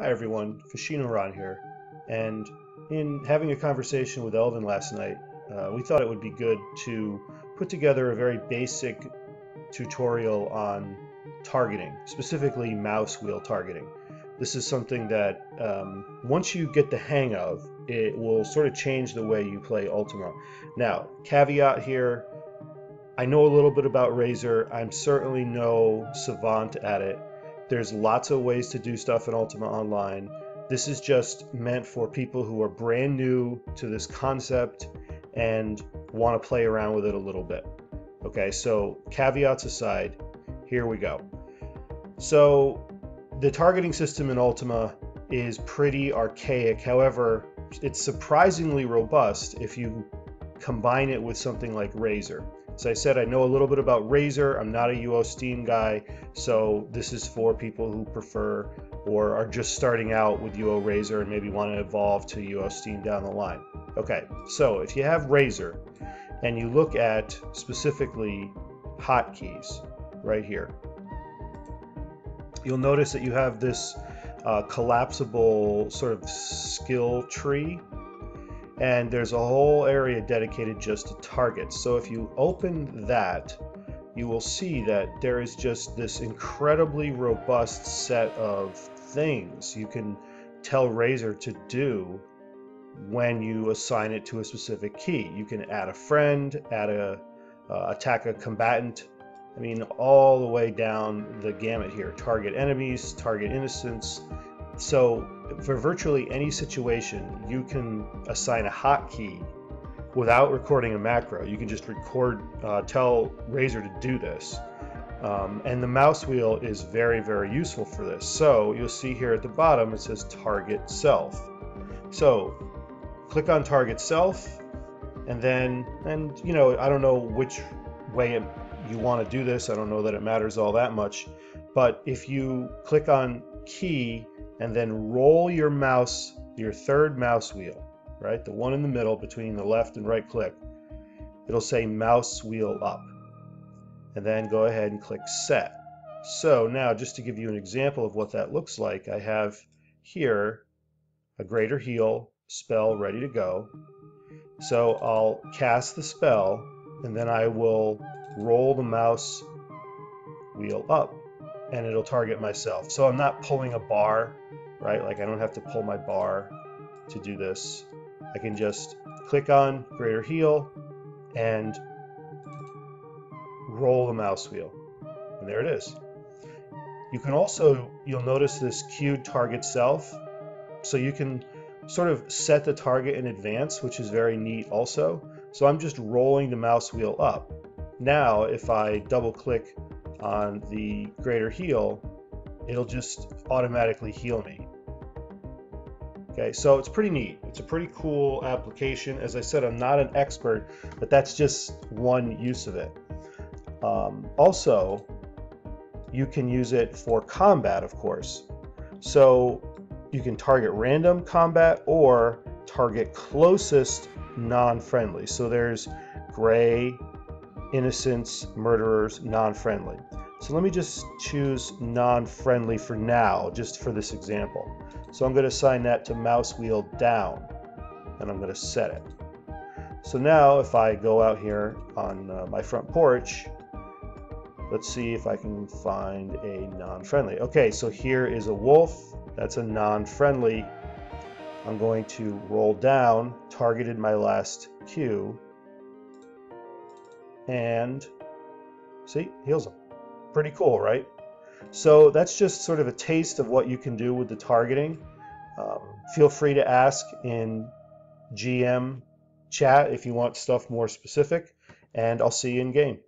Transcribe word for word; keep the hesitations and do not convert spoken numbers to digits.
Hi everyone, Fushino Ron here, and in having a conversation with Elvin last night, uh, we thought it would be good to put together a very basic tutorial on targeting, specifically mouse wheel targeting. This is something that um, once you get the hang of, it will sort of change the way you play Ultimo. Now, caveat here, I know a little bit about Razor. I'm certainly no savant at it. There's lots of ways to do stuff in Ultima Online. This is just meant for people who are brand new to this concept and want to play around with it a little bit. Okay, so caveats aside, here we go. So the targeting system in Ultima is pretty archaic. However, it's surprisingly robust if you combine it with something like Razor. As I said, I know a little bit about Razor. I'm not a U O Steam guy, so this is for people who prefer or are just starting out with U O Razor and maybe want to evolve to U O Steam down the line. Okay, so if you have Razor and you look at specifically hotkeys right here, you'll notice that you have this uh, collapsible sort of skill tree, and there's a whole area dedicated just to targets. So if you open that, you will see that there is just this incredibly robust set of things you can tell Razor to do when you assign it to a specific key. You can add a friend, add a uh, attack a combatant, I mean all the way down the gamut here. Target enemies, target innocents. So for virtually any situation, you can assign a hotkey without recording a macro. You can just record, uh, tell Razor to do this. Um, and the mouse wheel is very, very useful for this. So you'll see here at the bottom, it says target self. So click on target self, and then, and you know, I don't know which way it, you want to do this. I don't know that it matters all that much, but if you click on key, and then roll your mouse, your third mouse wheel, right? The one in the middle between the left and right click. It'll say mouse wheel up. And then go ahead and click set. So now, just to give you an example of what that looks like, I have here a Greater Heal spell ready to go. So I'll cast the spell, and then I will roll the mouse wheel up, and it'll target myself. So I'm not pulling a bar, right? Like I don't have to pull my bar to do this. I can just click on Greater Heal and roll the mouse wheel. And there it is. You can also, you'll notice this cued target self. So you can sort of set the target in advance, which is very neat also. So I'm just rolling the mouse wheel up. Now, if I double click on the Greater Heal, it'll just automatically heal me. Okay, so it's pretty neat. It's a pretty cool application. As I said, I'm not an expert, but that's just one use of it. Um, also, you can use it for combat, of course. So you can target random combat or target closest non-friendly. So there's gray, innocents, murderers, non-friendly. So let me just choose non-friendly for now, just for this example. So I'm going to assign that to mouse wheel down, and I'm going to set it. So now if I go out here on uh, my front porch, let's see if I can find a non-friendly. Okay, so here is a wolf. That's a non-friendly. I'm going to roll down, targeted my last cue, and see, heals them. Pretty cool, right? So that's just sort of a taste of what you can do with the targeting. Um, feel free to ask in G M chat if you want stuff more specific, and I'll see you in game.